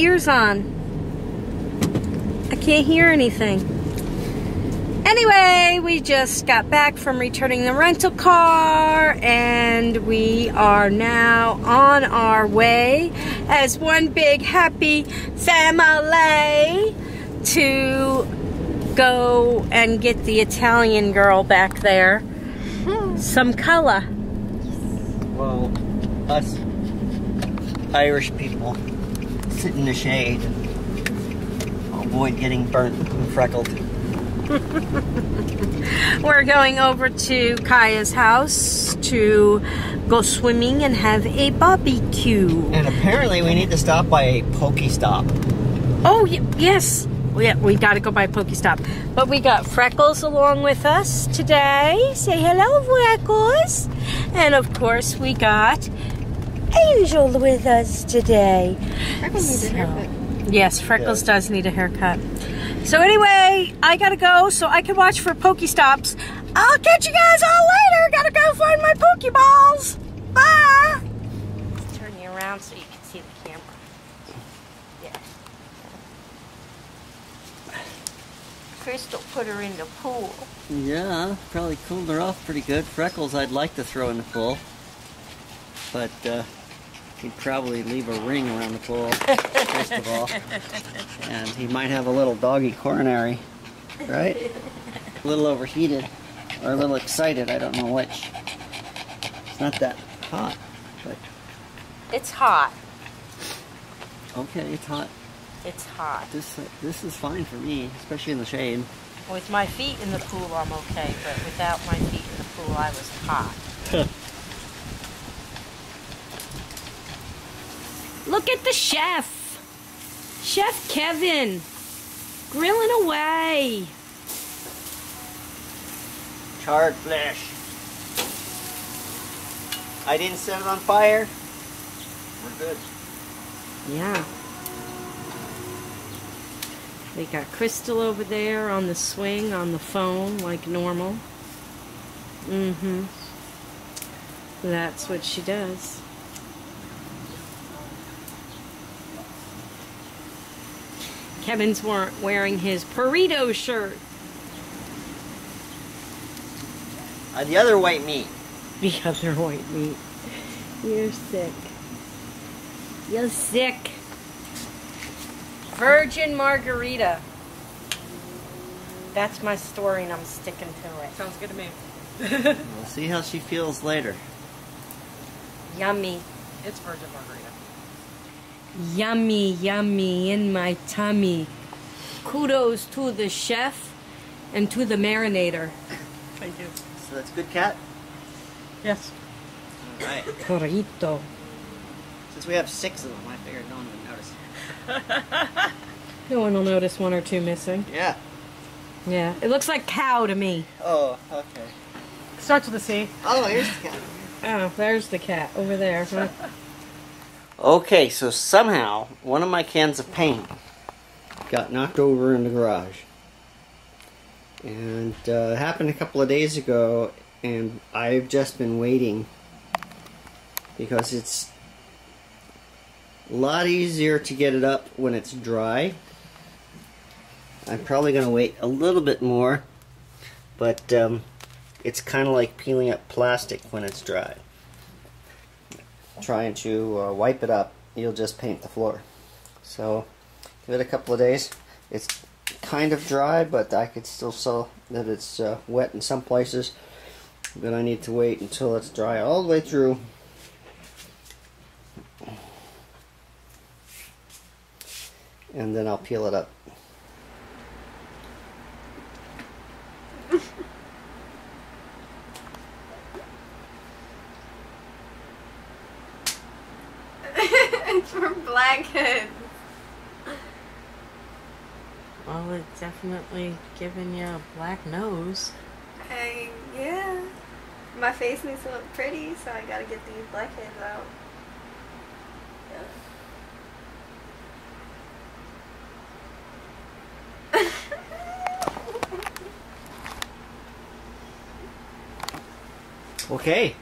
ears on. I can't hear anything. Anyway, we just got back from returning the rental car, and we are now on our way as one big happy family to go and get the Italian girl back there some color. Well, us Irish people sit in the shade, avoid getting burnt and freckled. We're going over to Kaya's house to go swimming and have a barbecue. And apparently we need to stop by a PokéStop. Oh, yes. Yeah, we got to go by PokéStop. But we got Freckles along with us today. Say hello, Freckles. And of course we got Angel with us today. Freckles needs a haircut. Yes, Freckles does need a haircut. So anyway, I gotta go so I can watch for PokéStops. I'll catch you guys all later. Gotta go find my Pokeballs. Bye. Let's turn you around so you can see the camera. Yeah. Chrystal put her in the pool. Yeah, probably cooled her off pretty good. Freckles I'd like to throw in the pool. But he'd probably leave a ring around the pool, first of all. And he might have a little doggy coronary, right? A little overheated, or a little excited, I don't know which. It's not that hot, but... It's hot. Okay, it's hot. It's hot. This is fine for me, especially in the shade. With my feet in the pool, I'm okay, but without my feet in the pool, I was hot. Look at the chef! Chef Kevin! Grilling away! Charred flesh. I didn't set it on fire. We're good. Yeah. We got Chrystal over there on the swing, on the phone, like normal. Mm-hmm. That's what she does. Kevin's wearing his burrito shirt. The other white meat. The other white meat. You're sick. You're sick. Virgin margarita. That's my story and I'm sticking to it. Sounds good to me. We'll see how she feels later. Yummy. It's virgin margarita. Yummy, yummy in my tummy. Kudos to the chef and to the marinator. Thank you. So that's good, Kat? Yes. All right. Corito. Since we have 6 of them, I figured no one would notice. No one will notice 1 or 2 missing. Yeah. Yeah. It looks like cow to me. Oh, okay. It starts with a C. Oh, here's the cat. Oh, there's the cat over there. Huh? Okay, so somehow one of my cans of paint got knocked over in the garage. And it happened a couple of days ago, and I've just been waiting because it's a lot easier to get it up when it's dry. I'm probably going to wait a little bit more, but it's kind of like peeling up plastic when it's dry. Trying to wipe it up, you'll just paint the floor. So give it a couple of days. It's kind of dry, but I could still see that it's wet in some places. But I need to wait until it's dry all the way through. And then I'll peel it up. For blackheads. Well, it's definitely giving you a black nose. Yeah. My face needs to look pretty, so I gotta get these blackheads out. Yeah. Okay.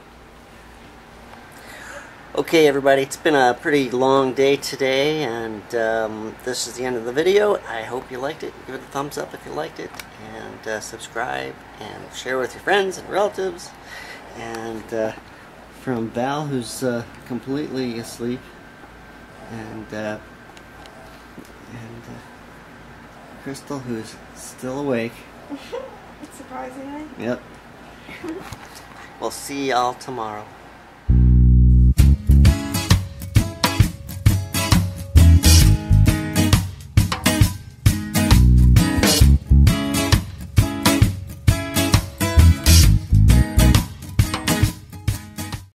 Okay everybody, it's been a pretty long day today, and this is the end of the video. I hope you liked it. Give it a thumbs up if you liked it, and subscribe and share with your friends and relatives. And from Val, who's completely asleep, and Chrystal, who's still awake. It's surprising, eh? Yep. We'll see y'all tomorrow.